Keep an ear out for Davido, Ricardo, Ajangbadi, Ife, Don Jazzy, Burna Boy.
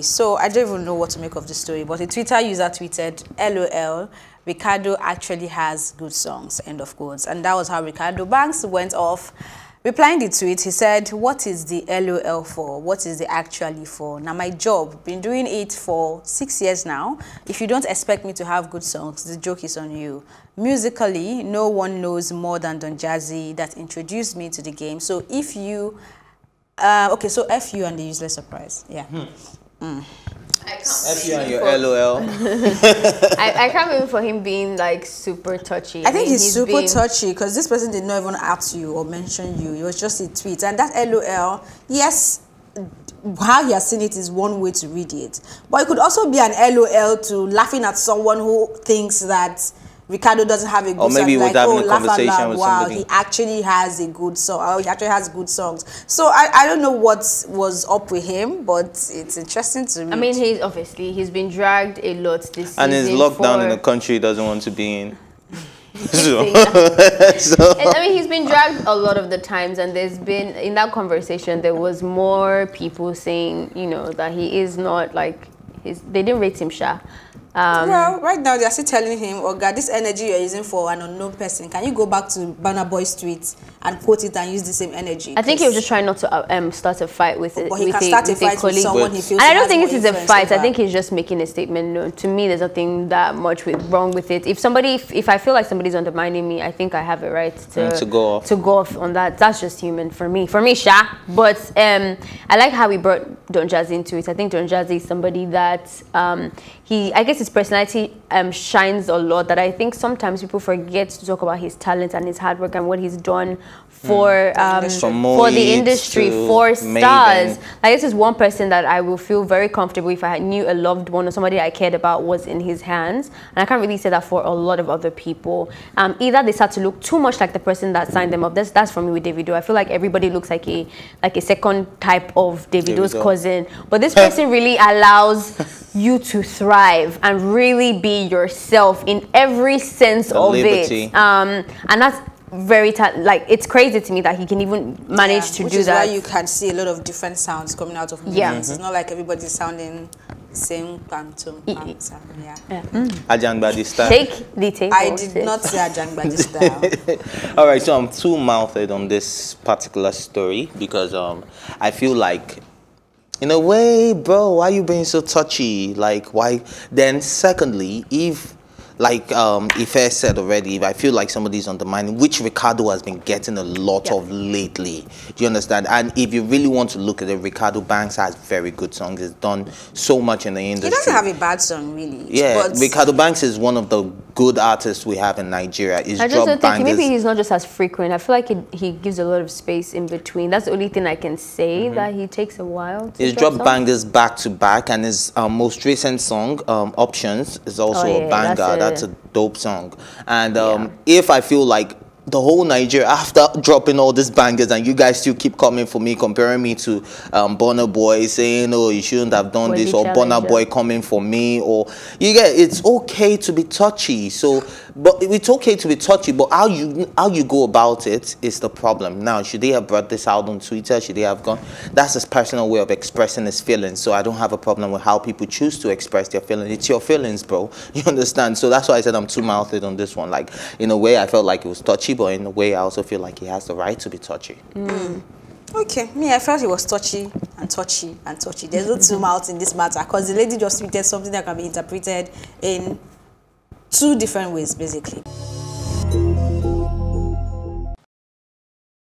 So I don't even know what to make of the story, but a Twitter user tweeted, LOL, Ricardo actually has good songs, end of quotes. And that was how Ricardo Banks went off. Replying the tweet, he said, what is the LOL for? What is the actually for? Now, my job, been doing it for 6 years now. If you don't expect me to have good songs, the joke is on you. Musically, no one knows more than Don Jazzy that introduced me to the game. So if you... okay, so F you and the useless surprise. Yeah. I can't F you and your LOL. I can't remember for him being like super touchy. I think he's super touchy because this person did not even ask you or mention you. It was just a tweet. And that LOL, yes, how he has seen it is one way to read it. But it could also be an LOL to laughing at someone who thinks that Ricardo doesn't have a good song. Or maybe like, having a conversation laugh with somebody. Wow, he actually has a good song. Oh, he actually has good songs. So I don't know what was up with him, but it's interesting to me. I mean, he's been dragged a lot this season. And his lockdown in the country he doesn't want to be in. So. And, I mean, he's been dragged a lot of the times, and there's been, in that conversation, there was more people saying, you know, that he is not like, they didn't rate him sha. Well, right now they are still telling him, oh God, this energy you're using for an unknown person, can you go back to Burna Boy's tweet and quote it and use the same energy? I think he was just trying not to start a fight with a colleague. But he can start a fight with someone he feels. And I don't think this is a fight. I think he's just making a statement. No, to me, there's nothing that much wrong with it. If somebody, if I feel like somebody's undermining me, I think I have a right to go off on that. That's just human for me. For me, sha. But I like how we brought Don Jazzy into it. I think Don Jazzy is somebody that I guess his personality shines a lot, that I think sometimes people forget to talk about his talent and his hard work and what he's done for the industry, for stars. Like, this is one person that I will feel very comfortable if I knew a loved one or somebody I cared about was in his hands. And I can't really say that for a lot of other people. Either they start to look too much like the person that signed them up. That's for me with Davido. I feel like everybody looks like a second type of Davido's cousin. But this person really allows you to thrive and really be yourself in every sense of it. And that's very like, it's crazy to me that he can even manage to do that. Which is why you can see a lot of different sounds coming out of him. Yeah. It's not like everybody's sounding same quantum. Ajangbadi style. Take the table. I did not say Ajangbadi style. All right, so I'm two-mouthed on this particular story because I feel like, in a way, bro, why are you being so touchy? Like, why? Then secondly, if, like Ife said already, if I feel like somebody's undermining, which Ricardo has been getting a lot of lately. Do you understand? And if you really want to look at it, Ricardo Banks has very good songs. He's done so much in the industry. He doesn't have a bad song, really. Yeah, but Ricardo Banks is one of the good artists we have in Nigeria. He's maybe he's not just as frequent. I feel like he gives a lot of space in between. That's the only thing I can say, that he takes a while to He's dropped bangers back to back, and his most recent song, Options, is also a banger. That's a dope song. And if I feel like the whole Nigeria, after dropping all these bangers, and you guys still keep coming for me, comparing me to Burna Boy, saying, oh, you shouldn't have done this, or Burna Boy coming for me, or you get, it's okay to be touchy. So, but it's okay to be touchy, but how you go about it is the problem. Now, should they have brought this out on Twitter? Should they have gone? That's his personal way of expressing his feelings. So I don't have a problem with how people choose to express their feelings. It's your feelings, bro. You understand? So that's why I said I'm two-mouthed on this one. Like, in a way, I felt like it was touchy, but in a way I also feel like he has the right to be touchy. Okay, me, I felt he was touchy and touchy and touchy. There's no two mouths in this matter, because the lady just tweeted something that can be interpreted in two different ways, basically.